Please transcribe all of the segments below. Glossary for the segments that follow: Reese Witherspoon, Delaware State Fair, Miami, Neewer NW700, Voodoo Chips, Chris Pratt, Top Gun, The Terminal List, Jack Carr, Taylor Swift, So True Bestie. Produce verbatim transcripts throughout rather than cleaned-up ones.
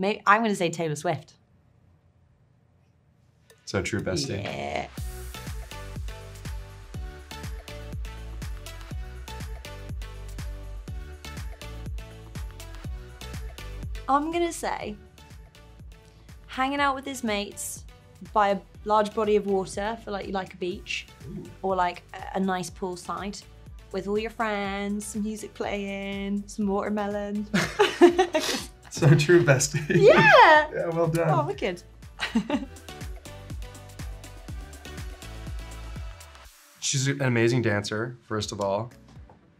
Maybe I'm going to say Taylor Swift. So True Bestie. Yeah. I'm going to say hanging out with his mates by a large body of water for like, like a beach. Ooh. Or like a, a nice poolside with all your friends, some music playing, some watermelon. So True Bestie. Yeah. Yeah, well done. Oh, wicked. She's an amazing dancer, first of all,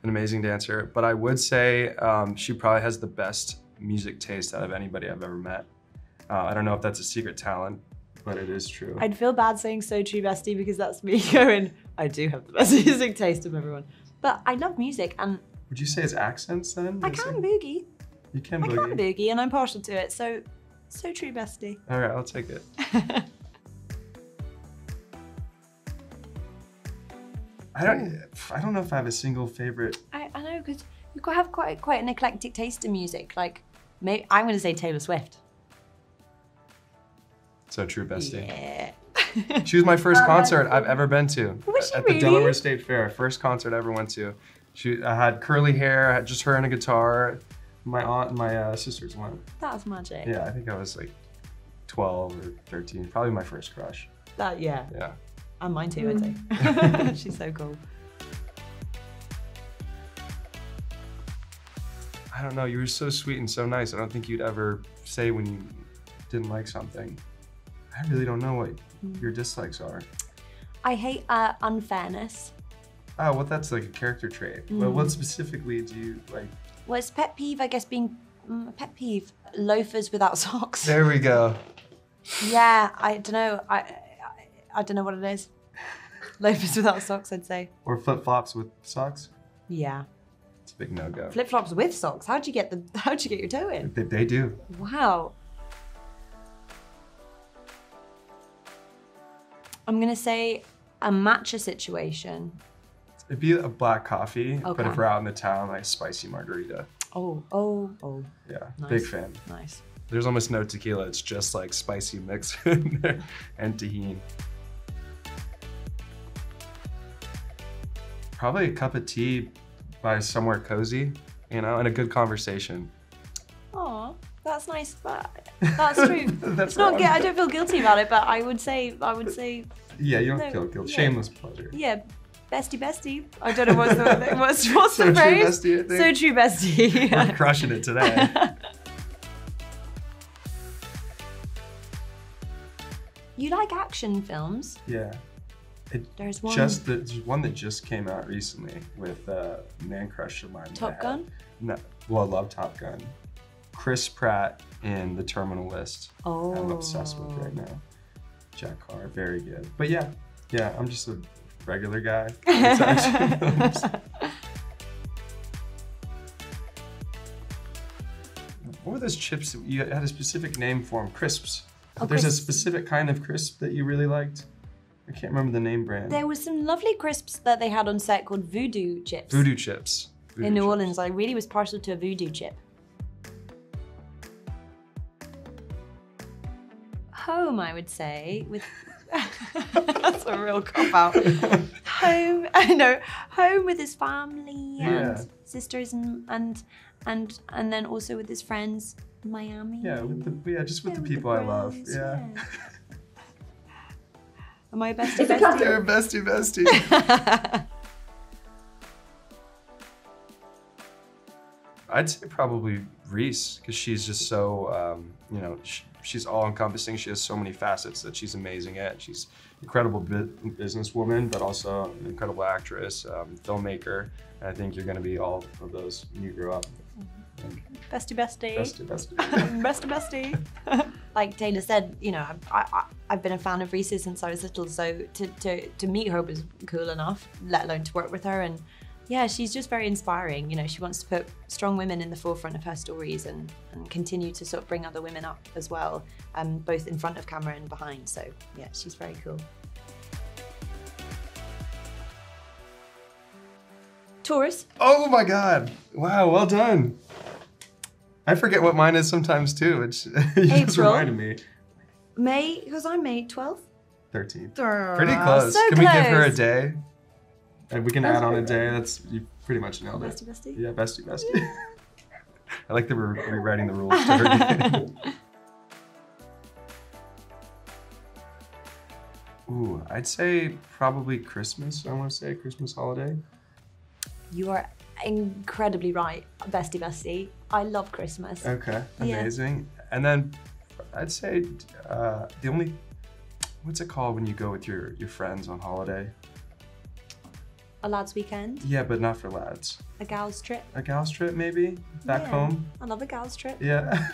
an amazing dancer. But I would say um, she probably has the best music taste out of anybody I've ever met. Uh, I don't know if that's a secret talent, but it is true. I'd feel bad saying So True Bestie because that's me going, I do have the best music taste of everyone. But I love music and— Would you say it's accents then? I can boogie. You can boogie. I can boogie and I'm partial to it, so, So True Bestie. All right, I'll take it. I don't, I don't know if I have a single favorite. I, I know, because you have quite, quite an eclectic taste in music. Like, maybe, I'm going to say Taylor Swift. So True Bestie. Yeah. She was my first concert I've ever been to. Was she At really? The Delaware State Fair, first concert I ever went to. She, I had curly hair, I had just her and a guitar. My aunt and my uh, sisters went. That was magic. Yeah, I think I was like twelve or thirteen, probably my first crush. That, yeah. Yeah. And mine too, I'd say. She's so cool. I don't know, you were so sweet and so nice. I don't think you'd ever say when you didn't like something. I really don't know what mm. your dislikes are. I hate uh, unfairness. Oh, well, that's like a character trait. Mm. Well, what specifically do you like? Well, it's pet peeve, I guess, being mm, a pet peeve. Loafers without socks. There we go. Yeah, I don't know. I. I don't know what it is. Loafers without socks, I'd say. Or flip-flops with socks? Yeah. It's a big no-go. Flip-flops with socks? How'd you get the, how'd you get your toe in? They, they do. Wow. I'm gonna say a matcha situation. It'd be a black coffee, okay. But if we're out in the town, like spicy margarita. Oh, oh, oh. Yeah, nice. Big fan. Nice. There's almost no tequila, it's just like spicy mix in there and tahini. Probably a cup of tea by somewhere cozy, you know, and a good conversation. Aw, that's nice, but that's true. That's it's not good. I don't feel guilty about it, but I would say, I would say. Yeah, you don't no, feel guilty. Yeah. Shameless pleasure. Yeah, bestie, bestie. I don't know what's the what's, what's so the phrase. True bestie, I think. So true, bestie. Yeah. We're crushing it today. You like action films? Yeah. It there's one. Just the, there's one that just came out recently with a uh, man crush of mine. Top Gun? No, well, I love Top Gun. Chris Pratt in The Terminal List. Oh. I'm obsessed with right now. Jack Carr, very good. But yeah, yeah, I'm just a regular guy. What were those chips? You had a specific name for them, crisps. Oh, there's crisps. A specific kind of crisp that you really liked. I can't remember the name brand. There was some lovely crisps that they had on set called Voodoo Chips. Voodoo Chips. Voodoo in New chips. Orleans, I really was partial to a Voodoo Chip. Home, I would say, with... That's a real cop-out. Home, I know, home with his family and yeah. sisters and, and, and, and then also with his friends in Miami. Yeah, with the, yeah just with yeah, the with people the friends, I love, yeah. yeah. Am I a bestie bestie? You're a bestie bestie. I'd say probably Reese, because she's just so, um, you know, she, she's all encompassing. She has so many facets that she's amazing at. She's an incredible bu businesswoman, but also an incredible actress, um, filmmaker. And I think you're going to be all of those when you grow up. Mm-hmm. Bestie bestie. Bestie bestie. Bestie bestie. Like Taylor said, you know, I, I, I've been a fan of Reese's since I was little, so to, to, to meet her was cool enough, let alone to work with her. And yeah, she's just very inspiring. You know, she wants to put strong women in the forefront of her stories and, and continue to sort of bring other women up as well, um, both in front of camera and behind. So yeah, she's very cool. Taurus. Oh my God. Wow, well done. I forget what mine is sometimes too. It's you April, just reminded me. May, because I'm May twelfth? thirteenth. Throw. Pretty close. So can close. we give her a day? And we can That's add on a day. That's you pretty much nailed it. Bestie, bestie. Yeah, bestie, bestie. Yeah. I like that we're rewriting the rules to her. Ooh, I'd say probably Christmas. I want to say Christmas holiday. You are incredibly right, bestie, bestie. I love Christmas. Okay, amazing. Yeah. And then I'd say uh, the only, what's it called when you go with your, your friends on holiday? A lads weekend? Yeah, but not for lads. A gals trip? A gals trip, maybe? Back yeah. home? I love a gals trip. Yeah.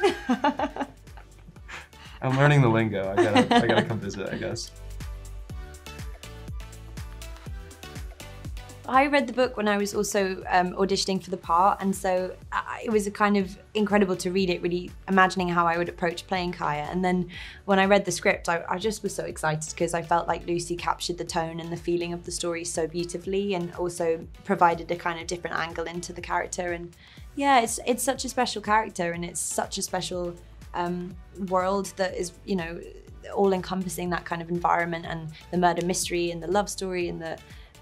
I'm learning the lingo. I gotta, I gotta come visit, I guess. I read the book when I was also um, auditioning for the part, and so I, it was a kind of incredible to read it, really imagining how I would approach playing Kaya. And then when I read the script, I, I just was so excited because I felt like Lucy captured the tone and the feeling of the story so beautifully, and also provided a kind of different angle into the character. And yeah, it's it's such a special character, and it's such a special um, world that is, you know, all encompassing, that kind of environment and the murder mystery and the love story and the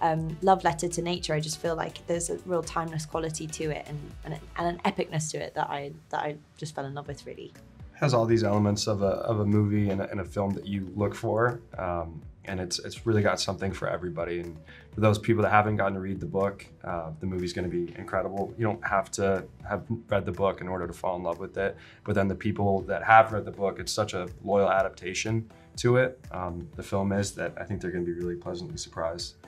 Um, love letter to nature. I just feel like there's a real timeless quality to it, and, and, and an epicness to it that I that I just fell in love with, really. It has all these elements of a, of a movie and a, and a film that you look for, um, and it's it's really got something for everybody. And for those people that haven't gotten to read the book, uh, the movie's going to be incredible. You don't have to have read the book in order to fall in love with it, but then the people that have read the book, it's such a loyal adaptation to it, um, the film is, that I think they're going to be really pleasantly surprised.